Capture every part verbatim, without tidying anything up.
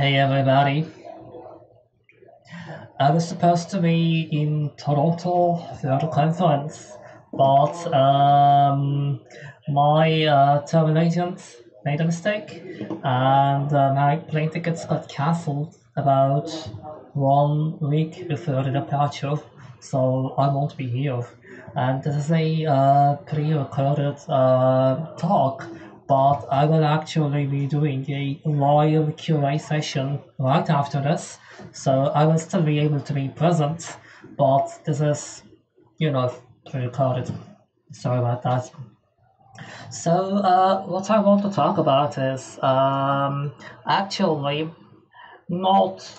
Hey everybody. I was supposed to be in Toronto for the conference, but um, my uh, travel agent made a mistake, and uh, my plane tickets got cancelled about one week before the departure, so I won't be here. And this is a uh, pre-recorded uh, talk, but I will actually be doing a live Q and A session right after this, so I will still be able to be present, but this is, you know, pre-recorded. Sorry about that. So uh, what I want to talk about is um, actually not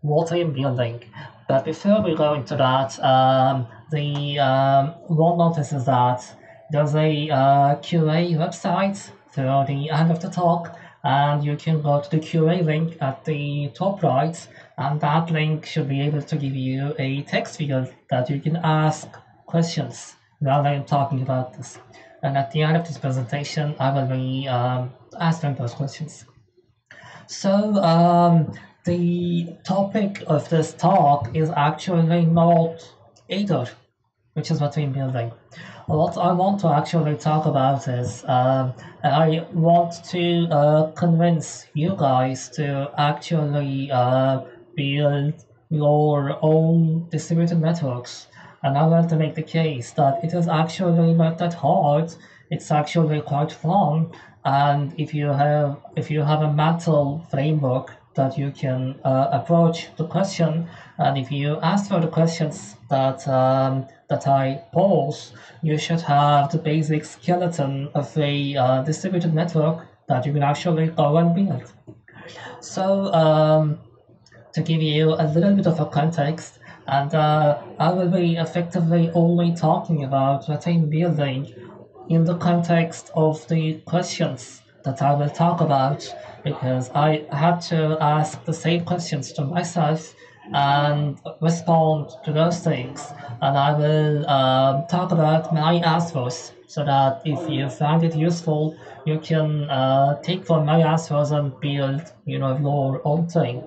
what I'm building, but before we go into that, um, the um, one notice is that there's a uh, Q and A website for the end of the talk, and you can go to the Q and A link at the top right, and that link should be able to give you a text field that you can ask questions while I'm talking about this. And at the end of this presentation, I will be um, asking those questions. So um, the topic of this talk is actually not Aether, which is what we're building. What I want to actually talk about is um, I want to uh, convince you guys to actually uh, build your own distributed networks, and I want to make the case that it is actually not that hard. It's actually quite fun, and if you have if you have a mental framework that you can uh, approach the question, and if you ask for the questions that um, that I pose, you should have the basic skeleton of a uh, distributed network that you can actually go and build. So um, to give you a little bit of a context, and uh, I will be effectively only talking about what I'm building in the context of the questions that I will talk about, because I had to ask the same questions to myself and respond to those things, and I will um, talk about my answers, so that if you find it useful, you can uh, take from my answers and build, you know, your own thing.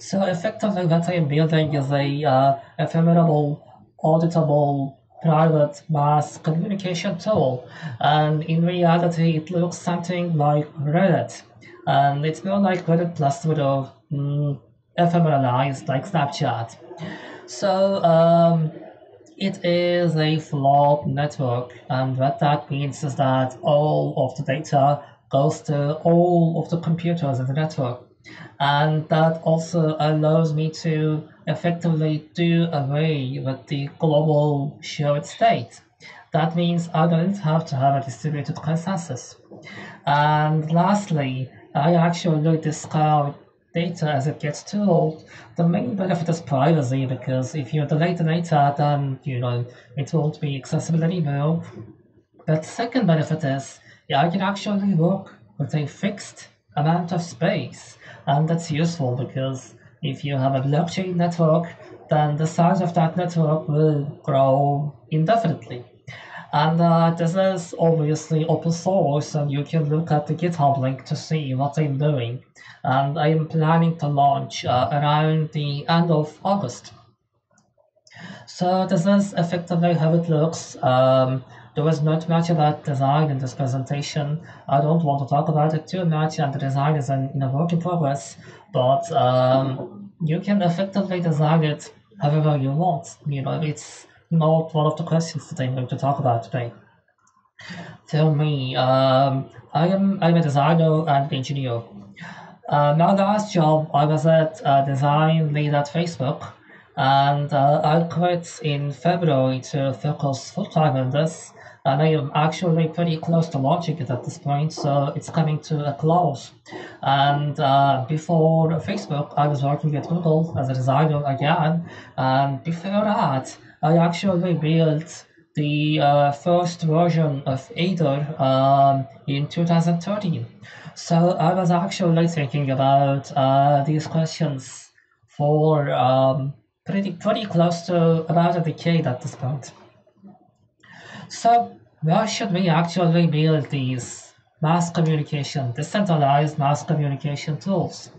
So effectively, what I am building is a uh, ephemeral, auditable, private mass communication tool, and in reality it looks something like Reddit, and it's more like Reddit plus sort of mm, ephemeralized like Snapchat. So um, it is a flawed network, and what that means is that all of the data goes to all of the computers in the network, and that also allows me to effectively do away with the global shared state. That means I don't have to have a distributed consensus. And lastly, I actually discard data as it gets too old. The main benefit is privacy, because if you delete the data, then, you know, it won't be accessible anymore. But the second benefit is, yeah, I can actually work with a fixed amount of space, and that's useful, because if you have a blockchain network, then the size of that network will grow indefinitely. And uh, this is obviously open source, and you can look at the GitHub link to see what I'm doing. And I'm planning to launch uh, around the end of August. So this is effectively how it looks. Um, There was not much about design in this presentation. I don't want to talk about it too much, and the design is in a work in progress, but um, you can effectively design it however you want. You know, it's not one of the questions that I'm going to talk about today. Tell me, um, I am I'm a designer and engineer. Uh, my last job, I was at uh, design lead at Facebook, and uh, I quit in February to focus full-time on this. And I am actually pretty close to launching it at this point, so it's coming to a close. And uh, before Facebook, I was working at Google as a designer again. And before that, I actually built the uh, first version of Aether um, in two thousand thirteen. So I was actually thinking about uh, these questions for um, pretty pretty close to about a decade at this point. So where should we actually build these mass communication, decentralized mass communication tools,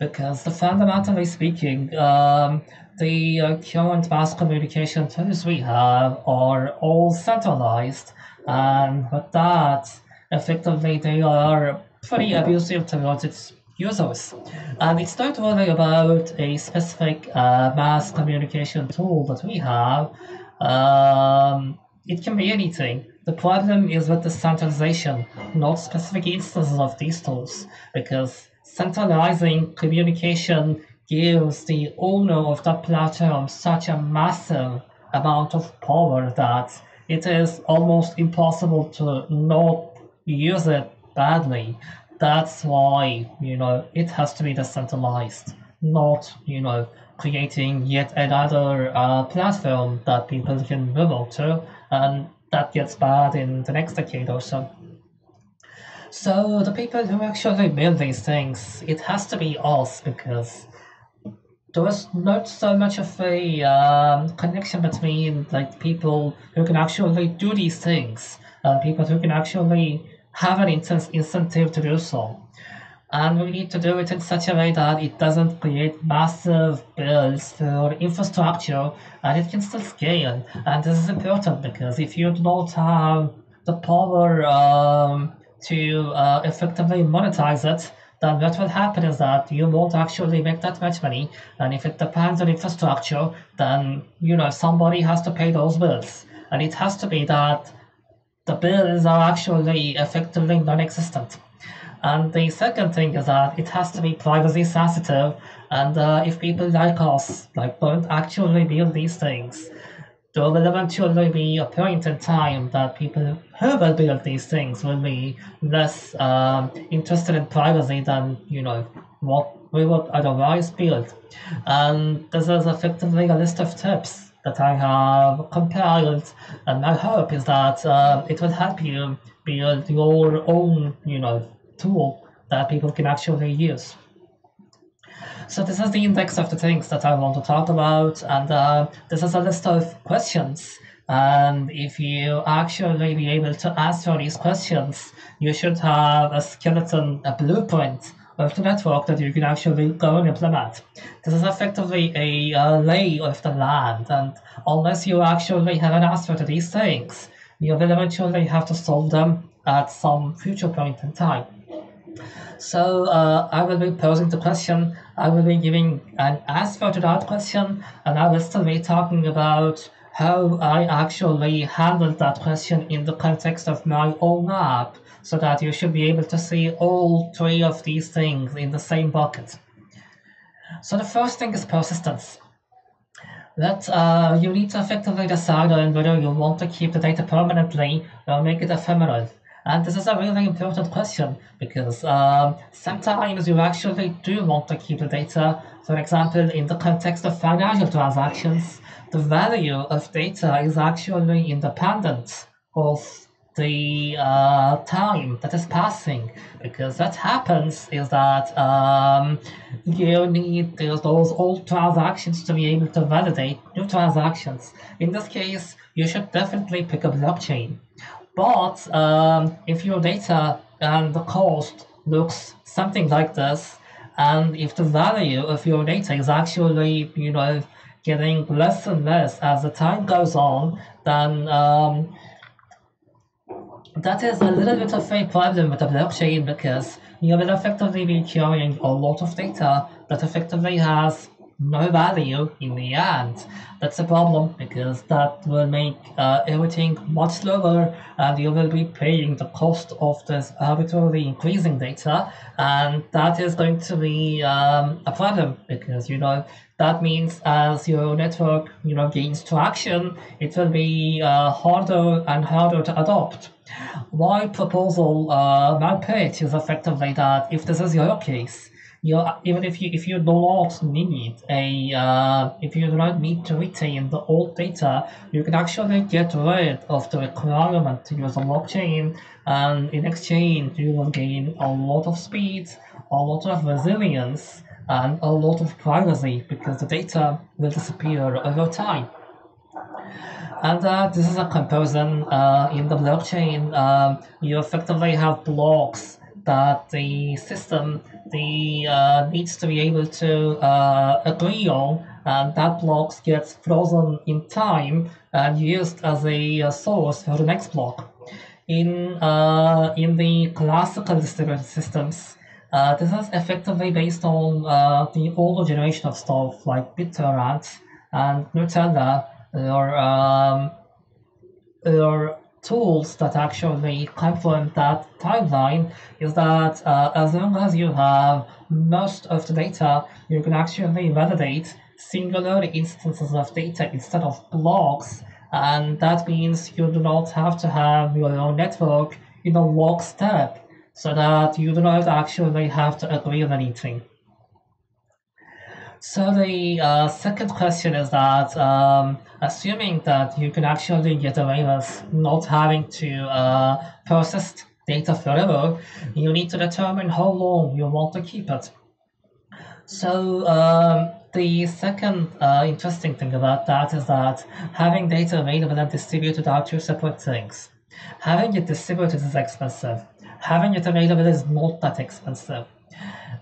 because fundamentally speaking, um, the uh, current mass communication tools we have are all centralized, and with that, effectively they are pretty abusive towards its users. And it's not really about a specific uh, mass communication tool that we have. Um, it can be anything. The problem is with the centralization, not specific instances of these tools, because centralizing communication gives the owner of that platform such a massive amount of power that it is almost impossible to not use it badly. That's why, you know, it has to be decentralized, not, you know, creating yet another uh, platform that people can move on to, and that gets bad in the next decade or so. So the people who actually build these things, it has to be us, because there is not so much of a um, connection between like people who can actually do these things and people who can actually have an intense incentive to do so. And we need to do it in such a way that it doesn't create massive bills for infrastructure, and it can still scale. And this is important, because if you do not have the power um, to uh, effectively monetize it, then what will happen is that you won't actually make that much money. And if it depends on infrastructure, then, you know, somebody has to pay those bills. And it has to be that the bills are actually effectively non-existent. And the second thing is that it has to be privacy sensitive, and uh, if people like us like don't actually build these things, there will eventually be a point in time that people who will build these things will be less um, interested in privacy than, you know, what we would otherwise build. And this is effectively a list of tips that I have compiled, and my hope is that uh, it will help you build your own, you know, tool that people can actually use. So this is the index of the things that I want to talk about, and uh, this is a list of questions, and if you actually be able to answer these questions, you should have a skeleton, a blueprint of the network that you can actually go and implement. This is effectively a uh, lay of the land, and unless you actually have an answer to these things, you will eventually have to solve them at some future point in time. So uh, I will be posing the question, I will be giving an answer to that question, and I will still be talking about how I actually handled that question in the context of my own app, so that you should be able to see all three of these things in the same bucket. So the first thing is persistence. That uh, you need to effectively decide on whether you want to keep the data permanently or make it ephemeral. And this is a really important question, because um, sometimes you actually do want to keep the data. For example, in the context of financial transactions, the value of data is actually independent of the uh, time that is passing, because what happens is that um, you need those old transactions to be able to validate new transactions. In this case, you should definitely pick a blockchain. But um, if your data and the cost looks something like this, and if the value of your data is actually, you know, getting less and less as the time goes on, then um, that is a little bit of a problem with the blockchain, because you will effectively be carrying a lot of data that effectively has no value in the end. That's a problem, because that will make uh, everything much slower, and you will be paying the cost of this arbitrarily increasing data, and that is going to be um, a problem, because, you know, that means as your network, you know, gains traction, it will be uh, harder and harder to adopt. My proposal, uh, my pitch is effectively that if this is your case, You, even if you if you do not need a uh, if you do not need to retain the old data, you can actually get rid of the requirement to use a blockchain, and in exchange you will gain a lot of speed, a lot of resilience, and a lot of privacy, because the data will disappear over time. And uh, this is a comparison uh, in the blockchain. Uh, you effectively have blocks that the system the uh, needs to be able to uh, agree on, and that block gets frozen in time and used as a source for the next block. In uh, in the classical distributed systems, uh, this is effectively based on uh, the older generation of stuff like BitTorrent and Nutella, or um, or tools that actually complement that timeline. Is that uh, as long as you have most of the data, you can actually validate singular instances of data instead of blocks, and that means you do not have to have your own network in a lockstep, so that you do not actually have to agree on anything. So the uh, second question is that um, assuming that you can actually get away with not having to uh, persist data forever, you need to determine how long you want to keep it. So um, the second uh, interesting thing about that is that having data available and distributed are two separate things. Having it distributed is expensive. Having it available is not that expensive.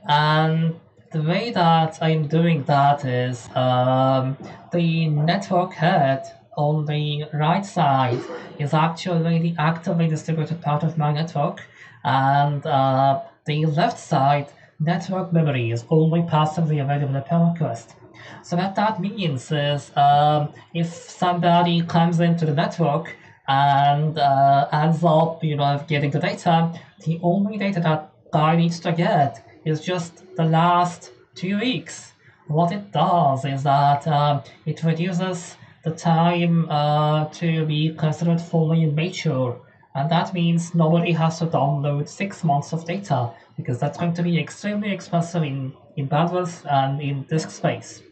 And the way that I'm doing that is um, the network head on the right side is actually the actively distributed part of my network, and uh, the left side network memory is only passively available per request. So what that means is um, if somebody comes into the network and uh, adds up, you know, getting the data, the only data that guy needs to get is just the last two weeks. What it does is that uh, it reduces the time uh, to be considered fully mature, and that means nobody has to download six months of data, because that's going to be extremely expensive in, in bandwidth and in disk space.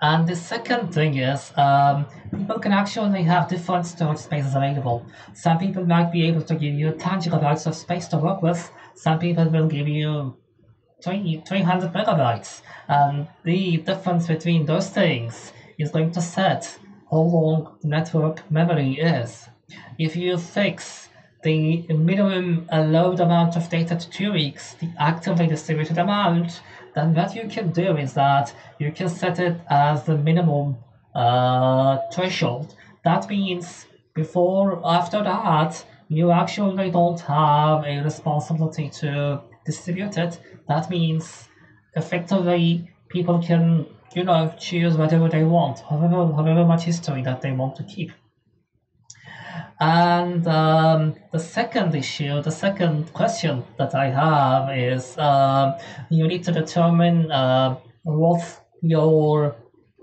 And the second thing is, um, people can actually have different storage spaces available. Some people might be able to give you ten gigabytes of space to work with. Some people will give you three hundred megabytes. And the difference between those things is going to set how long the network memory is. If you fix the minimum allowed amount of data to two weeks, the actively distributed amount, then what you can do is that you can set it as the minimum uh, threshold. That means before, after that, you actually don't have a responsibility to distribute it. That means effectively people can, you know, choose whatever they want, however, however much history that they want to keep. And um, the second issue, the second question that I have is um, you need to determine uh, what your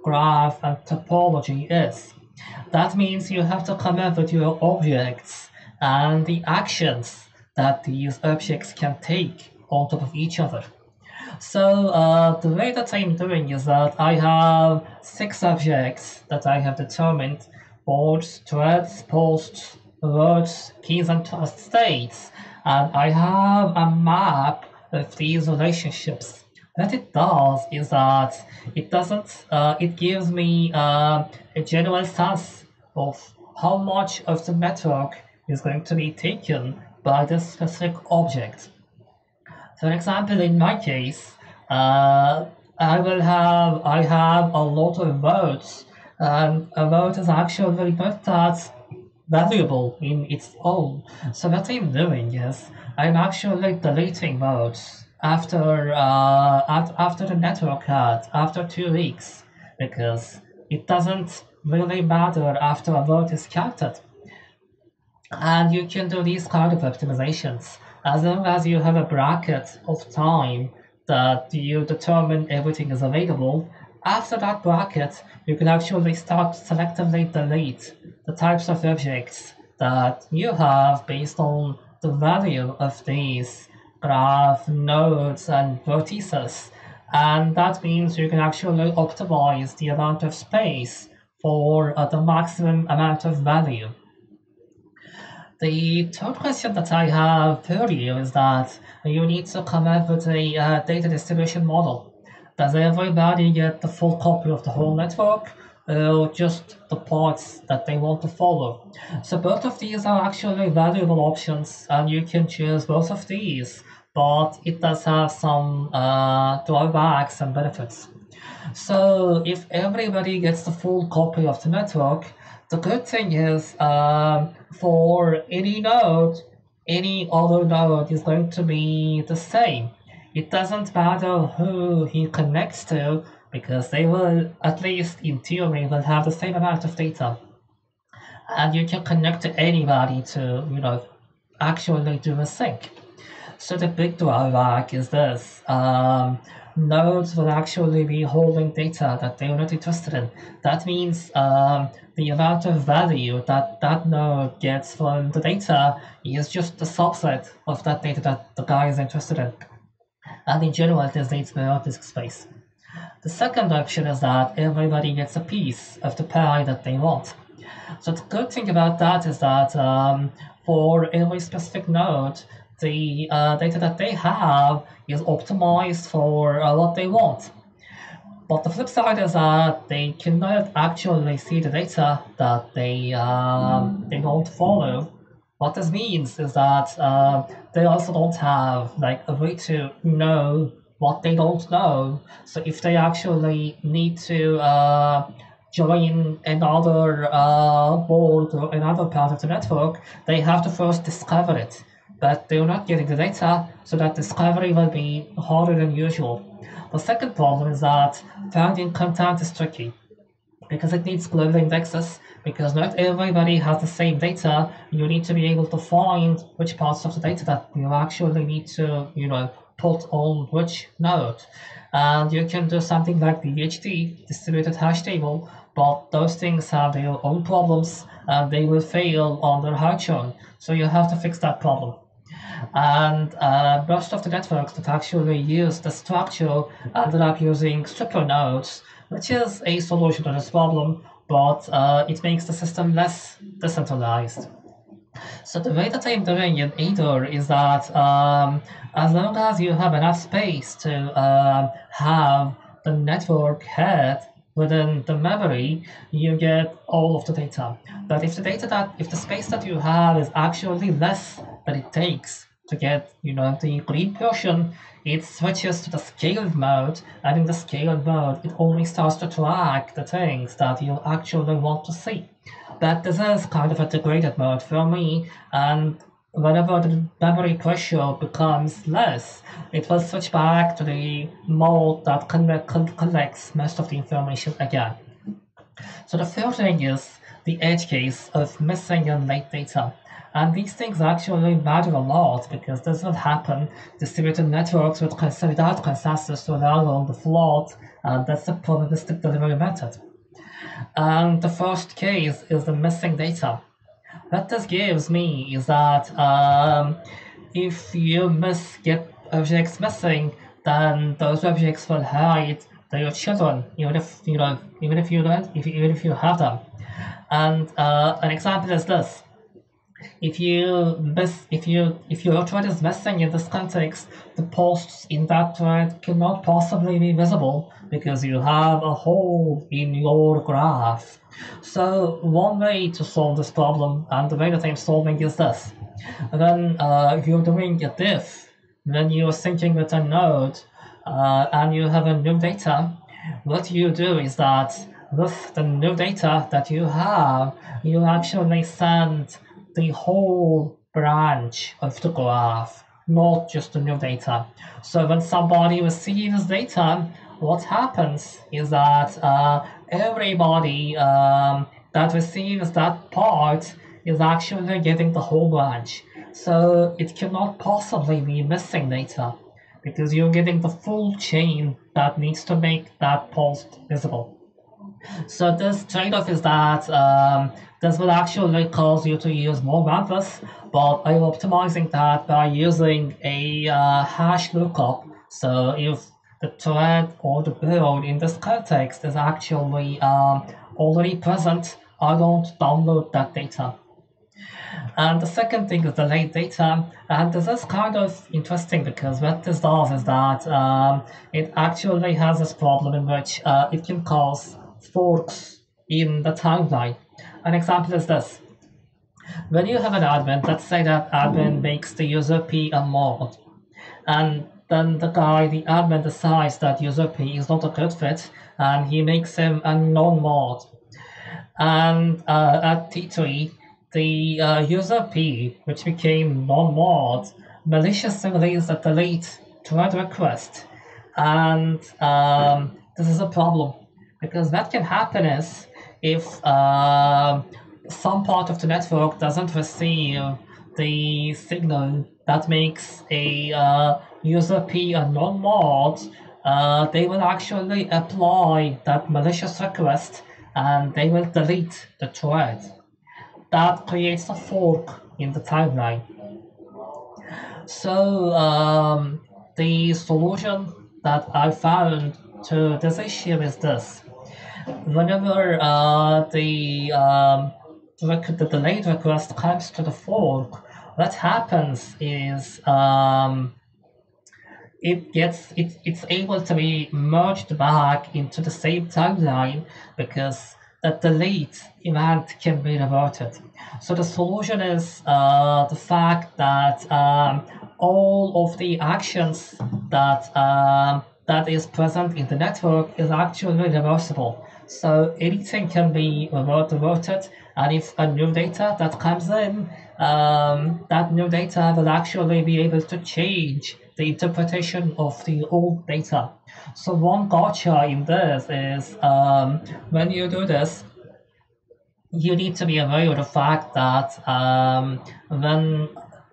graph and topology is. That means you have to come up with your objects and the actions that these objects can take on top of each other. So uh, the way that I'm doing is that I have six objects that I have determined: boards, threads, posts, words, keys, and states. And I have a map of these relationships. What it does is that it doesn't, uh, it gives me uh, a general sense of how much of the network is going to be taken by this specific object. For example, in my case, uh, I will have, I have a lot of words. And a vote is actually not that valuable in its own. So what I'm doing is I'm actually deleting votes after uh, at, after the network had, after two weeks, because it doesn't really matter after a vote is counted. And you can do these kind of optimizations as long as you have a bracket of time that you determine everything is available. After that bracket, you can actually start to selectively delete the types of objects that you have based on the value of these graph nodes and vertices. And that means you can actually optimize the amount of space for uh, the maximum amount of value. The third question that I have for you is that you need to come up with a uh, data distribution model. Does everybody get the full copy of the whole network, or just the parts that they want to follow. So both of these are actually valuable options, and you can choose both of these, but it does have some uh, drawbacks and benefits. So if everybody gets the full copy of the network, the good thing is um, for any node, any other node is going to be the same. It doesn't matter who he connects to, because they will, at least in theory, will have the same amount of data. And you can connect to anybody to, you know, actually do a sync. So the big drawback is this. Um, nodes will actually be holding data that they are not interested in. That means um, the amount of value that that node gets from the data is just a subset of that data that the guy is interested in. And in general, this needs more disk space. The second option is that everybody gets a piece of the pie that they want. So the good thing about that is that um, for every specific node, the uh, data that they have is optimized for uh, what they want. But the flip side is that they cannot actually see the data that they, uh, they don't follow. What this means is that uh, they also don't have like a way to know what they don't know. So if they actually need to uh, join another uh, board or another part of the network, they have to first discover it. But they're not getting the data, so that discovery will be harder than usual. The second problem is that finding content is tricky, because it needs global indexes, because not everybody has the same data. You need to be able to find which parts of the data that you actually need to, you know, put on which node. And you can do something like D H T, distributed hash table, but those things have their own problems and they will fail on their hard-shown. So you have to fix that problem. And uh, most of the networks that actually use the structure ended up using super nodes, which is a solution to this problem, but uh, it makes the system less decentralized. So the way that I'm doing in Aether is that um, as long as you have enough space to uh, have the network head within the memory, you get all of the data. But if the data that, if the space that you have is actually less than it takes to get, you know, the green portion, it switches to the scaled mode, and in the scaled mode, it only starts to track the things that you actually want to see. But this is kind of a degraded mode for me, and whenever the memory pressure becomes less, it will switch back to the mode that collects most of the information again. So the third thing is the edge case of missing and late data. And these things actually matter a lot, because this will happen. Distributed networks would consider that consensus to allow on the flood, and that's the probabilistic delivery method. And the first case is the missing data. What this gives me is that um, if you miss get objects missing, then those objects will hide to your children, even if you know, even if you don't, if, even if you have them. And uh, an example is this: if you miss, if you if your thread is missing in this context, the posts in that thread cannot possibly be visible, because you have a hole in your graph. So one way to solve this problem, and the way that I'm solving, is this. When uh, you're doing a diff, when you're syncing with a node, uh, and you have a new data, what you do is that with the new data that you have, you actually send the whole branch of the graph, not just the new data. So when somebody receives data, what happens is that uh, everybody um, that receives that part is actually getting the whole branch. So it cannot possibly be missing data, because you're getting the full chain that needs to make that post visible. So this trade-off is that um, this will actually cause you to use more bandwidth, but I'm optimizing that by using a uh, hash lookup. So if the thread or the build in this context is actually um, already present, I don't download that data. And the second thing is the late data. And this is kind of interesting, because what this does is that um, it actually has this problem in which uh, it can cause forks in the timeline. An example is this. When you have an admin, let's say that admin makes the user P a mod, and then the guy, the admin, decides that user P is not a good fit, and he makes him a non-mod. And uh, at T three, the uh, user P, which became non-mod, maliciously released a delete thread request. And um, this is a problem, because what can happen is if uh, some part of the network doesn't receive the signal that makes a uh, user P a non-mod, uh, they will actually apply that malicious request and they will delete the thread. That creates a fork in the timeline. So um, the solution that I found to this issue is this. Whenever uh, the um, the delayed request comes to the fork, what happens is um, it gets it, it's able to be merged back into the same timeline because the delete event can be reverted. So the solution is uh, the fact that um, all of the actions that um, that is present in the network is actually reversible. So anything can be reverted, and if a new data that comes in, um, that new data will actually be able to change the interpretation of the old data. So one gotcha in this is um, when you do this, you need to be aware of the fact that um, when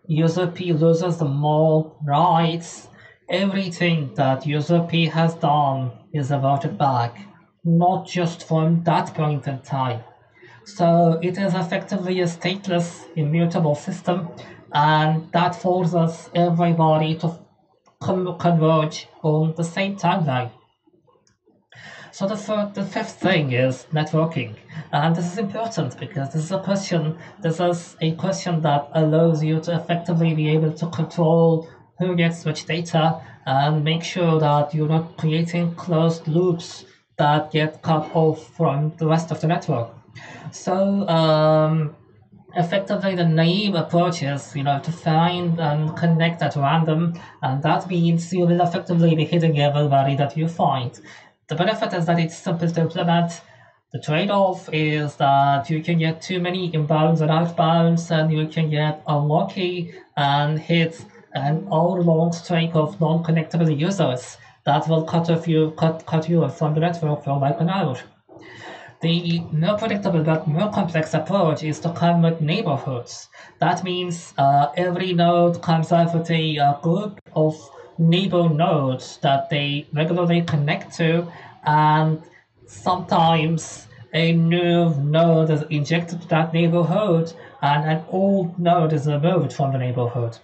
user P loses the mod rights, everything that user P has done is reverted back, not just from that point in time. So it is effectively a stateless, immutable system, and that forces everybody to converge on the same timeline. So the, third, the fifth thing is networking, and this is important because this is a question, this is a question that allows you to effectively be able to control who gets which data and make sure that you're not creating closed loops that get cut off from the rest of the network. So um, effectively the naive approach is, you know, to find and connect at random, and that means you will effectively be hitting everybody that you find. The benefit is that it's simple to implement. The trade-off is that you can get too many inbounds and outbounds, and you can get unlucky and hit an hour-long streak of non-connectable users that will cut off you, cut, cut you off from the network for like an hour. The more predictable but more complex approach is to come with neighborhoods. That means uh, every node comes up with a uh, group of neighbor nodes that they regularly connect to, and sometimes a new node is injected to that neighborhood and an old node is removed from the neighborhood.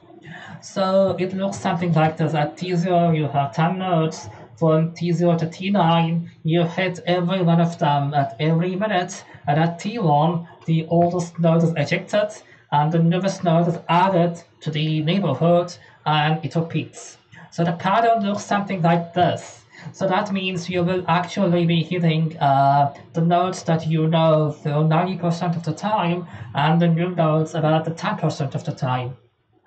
So it looks something like this. At T zero, you have ten nodes. From T zero to T nine, you hit every one of them at every minute. And at T one, the oldest node is ejected, and the newest node is added to the neighborhood, and it repeats. So the pattern looks something like this. So that means you will actually be hitting uh, the nodes that you know for ninety percent of the time, and the new nodes about the ten percent of the time.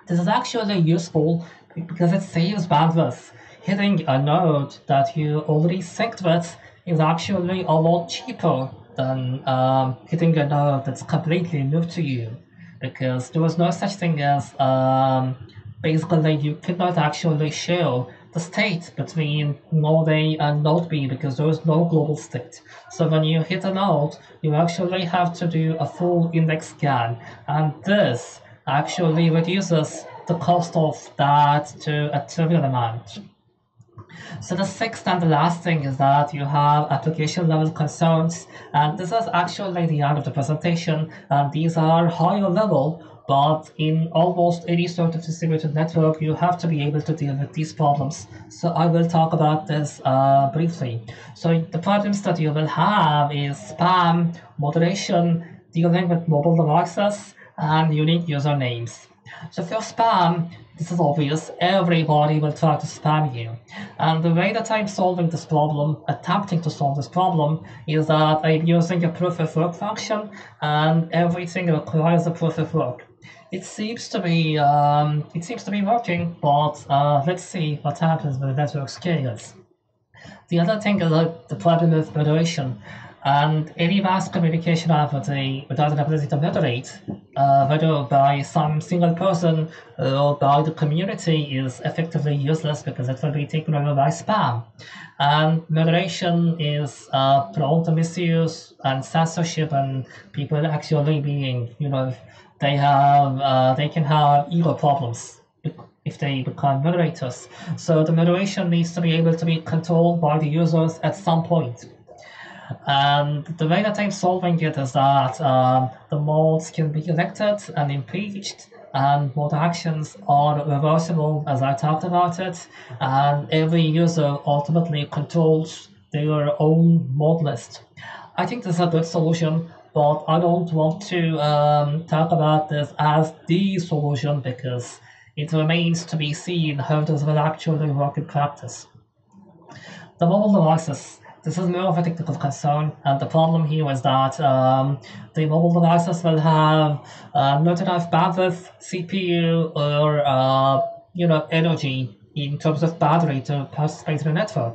This is actually useful because it saves bandwidth. Hitting a node that you already synced with is actually a lot cheaper than um, hitting a node that's completely new to you, because there was no such thing as um, basically you could not actually share the state between node A and node B because there is no global state. So when you hit a node, you actually have to do a full index scan, and this actually reduces the cost of that to a trivial amount. So the sixth and the last thing is that you have application level concerns, and this is actually the end of the presentation, and these are higher level, but in almost any sort of distributed network you have to be able to deal with these problems. So I will talk about this uh, briefly. So the problems that you will have is spam, moderation, dealing with mobile devices, and unique usernames. So if you spam, this is obvious, everybody will try to spam you. And the way that I'm solving this problem, attempting to solve this problem, is that I'm using a proof of work function, and everything requires a proof of work. It seems to be um, it seems to be working, but uh, let's see what happens when the network scales. The other thing is that the problem is moderation. And any mass communication activity without an ability to moderate, uh, whether by some single person or by the community, is effectively useless because it will be taken over by spam. And moderation is uh, prone to misuse and censorship, and people actually being, you know, they have uh, they can have ego problems if they become moderators. So the moderation needs to be able to be controlled by the users at some point. And the way that I'm solving it is that um, the mods can be elected and impeached, and mod actions are reversible, as I talked about it, and every user ultimately controls their own mod list. I think this is a good solution, but I don't want to um, talk about this as the solution, because it remains to be seen how this will actually work in practice. The mobile devices. This is more of a technical concern, and the problem here is that um, the mobile devices will have uh, not enough bandwidth, C P U, or uh, you know, energy in terms of battery to participate in the network.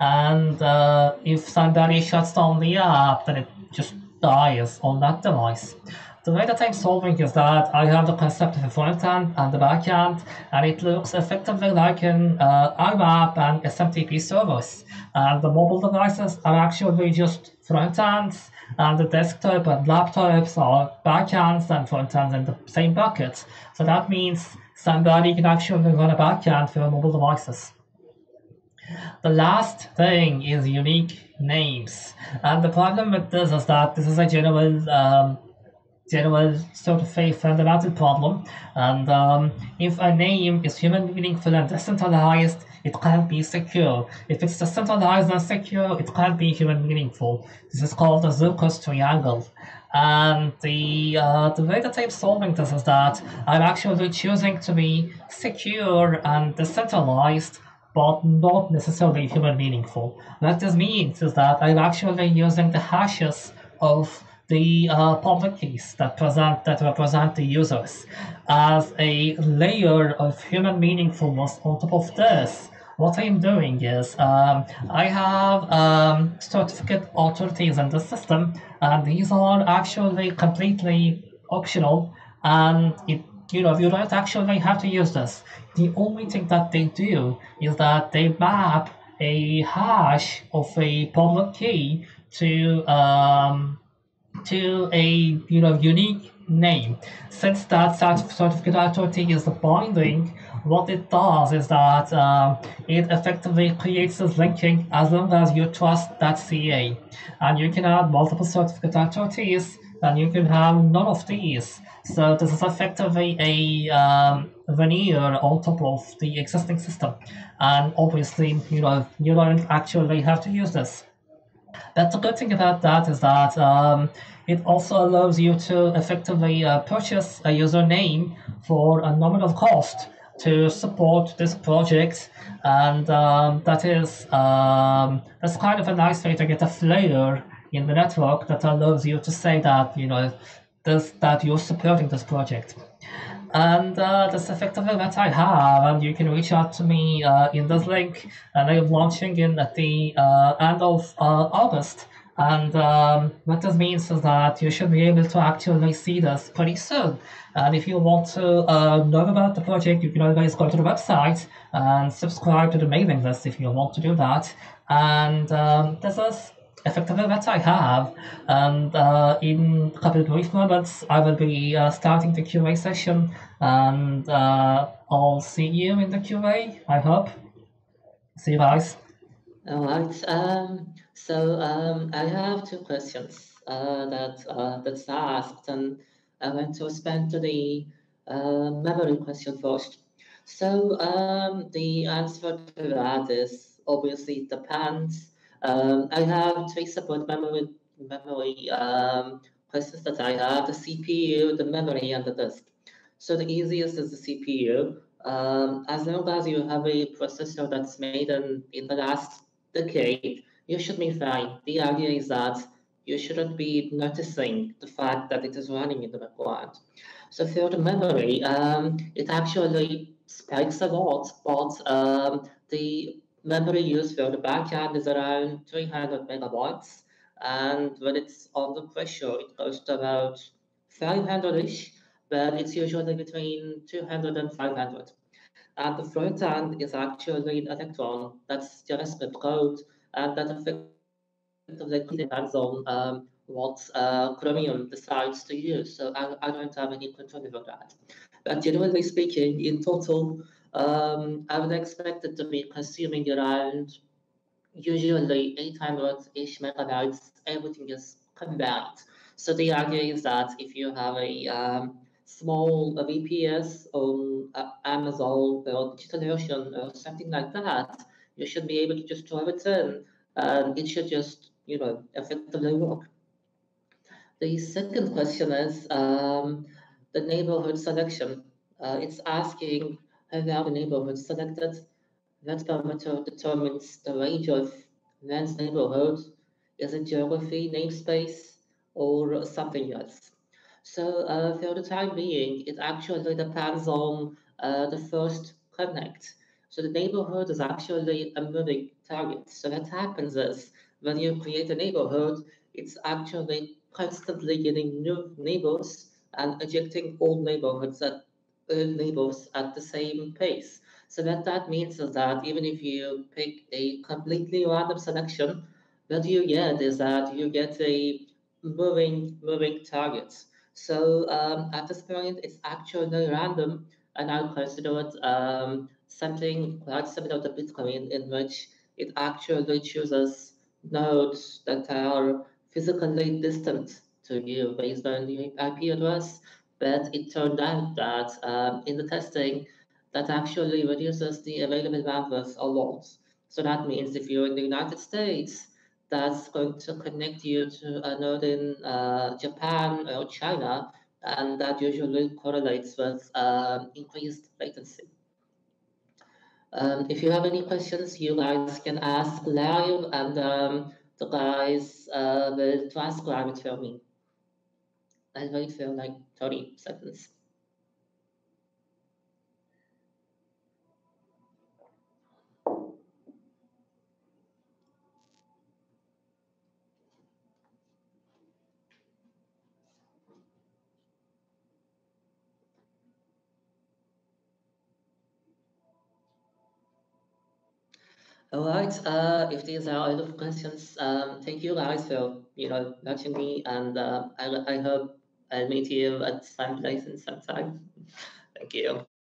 And uh, if somebody shuts down the app, then it just dies on that device. The way that I'm solving is that I have the concept of a front end and the back end, and it looks effectively like an uh, I MAP and S M T P service. And the mobile devices are actually just front ends, and the desktop and laptops are back ends and front ends in the same bucket. So that means somebody can actually run a back end for mobile devices. The last thing is unique names. And the problem with this is that this is a general um, general sort of a fundamental problem, and um, if a name is human meaningful and decentralized, it can't be secure. If it's decentralized and secure, it can't be human meaningful. This is called the Zooko's triangle. And the, uh, the way that I'm solving this is that I'm actually choosing to be secure and decentralized, but not necessarily human meaningful. What this means is that I'm actually using the hashes of the uh, public keys that present that represent the users as a layer of human meaningfulness. On top of this, what I'm doing is um, I have um, certificate authorities in the system, and these are actually completely optional, and it, you know, you don't actually have to use this. The only thing that they do is that they map a hash of a public key to um, to a, you know, unique name. Since that certificate authority is the binding, what it does is that um, it effectively creates this linking as long as you trust that C A. And you can add multiple certificate authorities, and you can have none of these. So this is effectively a um, veneer on top of the existing system. And obviously, you know, you don't actually have to use this. But the good thing about that is that um, it also allows you to effectively uh, purchase a username for a nominal cost to support this project, and um, that is um, that's kind of a nice way to get a flavor in the network that allows you to say that, you know, this, that you're supporting this project. And uh, that's effectively what I have, and you can reach out to me uh, in this link, and I'm launching in at the uh, end of uh, August. And um, what this means is that you should be able to actually see this pretty soon. And if you want to uh, know about the project, you can always go to the website and subscribe to the mailing list if you want to do that. And um, this is effectively what I have, and uh, in a couple of brief moments I will be uh, starting the Q A session, and uh, I'll see you in the Q A, I hope. See you guys. Alright, um, so um, I have two questions uh, that uh, that's asked, and I want to respond to the uh, memory question first. So um, the answer to that is obviously it depends. Um, I have three separate memory, memory um, questions that I have, the C P U, the memory, and the disk. So the easiest is the C P U. Um, as long as you have a processor that's made in, in the last decade, you should be fine. The idea is that you shouldn't be noticing the fact that it is running in the background. So for the memory, um, it actually spikes a lot, but um, the memory used for the backend is around three hundred megabytes. And when it's under pressure, it goes to about five hundred-ish, but it's usually between two hundred and five hundred. And the front end is actually an Electron. That's just the code, and that affects it depends on um, what uh, Chromium decides to use, so I, I don't have any control over that. But generally speaking, in total, um, I would expect it to be consuming around usually eight hundred-ish megabytes, everything is combined. So the idea is that if you have a um, small V P S on uh, Amazon or DigitalOcean or something like that, you should be able to just throw it in, and it should just, you know, effectively work. The second question is um, the neighborhood selection. Uh, it's asking how are the neighborhoods selected. That parameter determines the range of one's neighborhood. Is it geography, namespace, or something else? So uh, for the time being, it actually depends on uh, the first connect. So the neighborhood is actually a moving target. So what happens is when you create a neighborhood, it's actually constantly getting new neighbors and ejecting old neighborhoods at old neighbors at the same pace. So what that means is that even if you pick a completely random selection, what you get is that you get a moving, moving target. So um, at this point, it's actually random, and I consider it um, something quite similar to Bitcoin, in which it actually chooses nodes that are physically distant to you based on your I P address. But it turned out that um, in the testing, that actually reduces the available bandwidth a lot. So that means if you're in the United States, that's going to connect you to a node in uh, Japan or China, and that usually correlates with um, increased latency. Um, if you have any questions, you guys can ask live, and um, the guys uh, will transcribe it for me. I'll wait for like thirty seconds. All right. Uh, if these are all the questions, um, thank you guys for you know watching me, and uh, I I hope I'll meet you at some place in some time. Thank you.